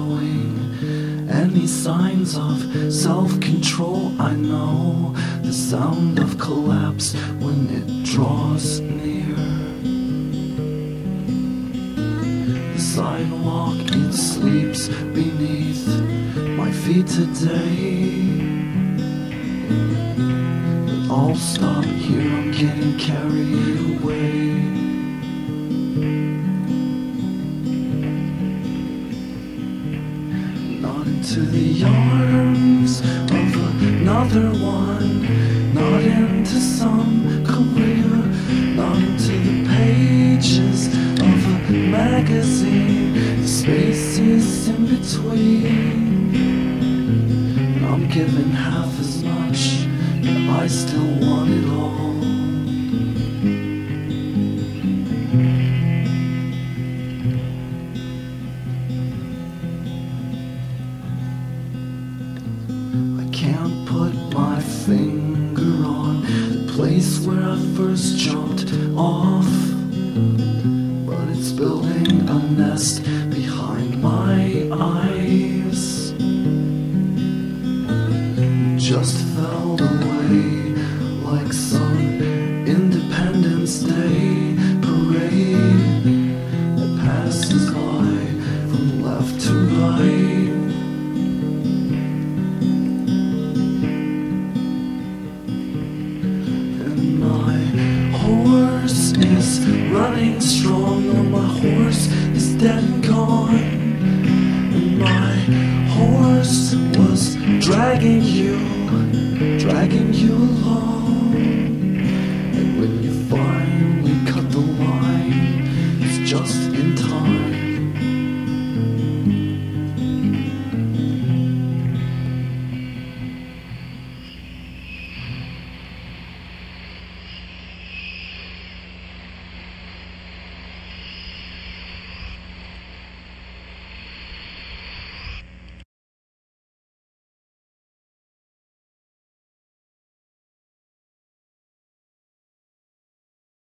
showing any signs of self-control. I know the sound of collapse when it draws near. The sidewalk, it sleeps beneath my feet today. I'll stop here, I'm getting carried away. Not into the arms of another one, not into some career, not into the pages of a magazine. The spaces in between, I'm given half as much, I still want it all. I can't put my finger on the place where I first jumped off, but it's building a nest behind my eyes. Just fell away like some Independence Day parade that passes by from left to right. And my horse is running strong, and my horse is dead and gone. And my horse was dragging you, dragging you along. And when you finally cut the line, it's just in time.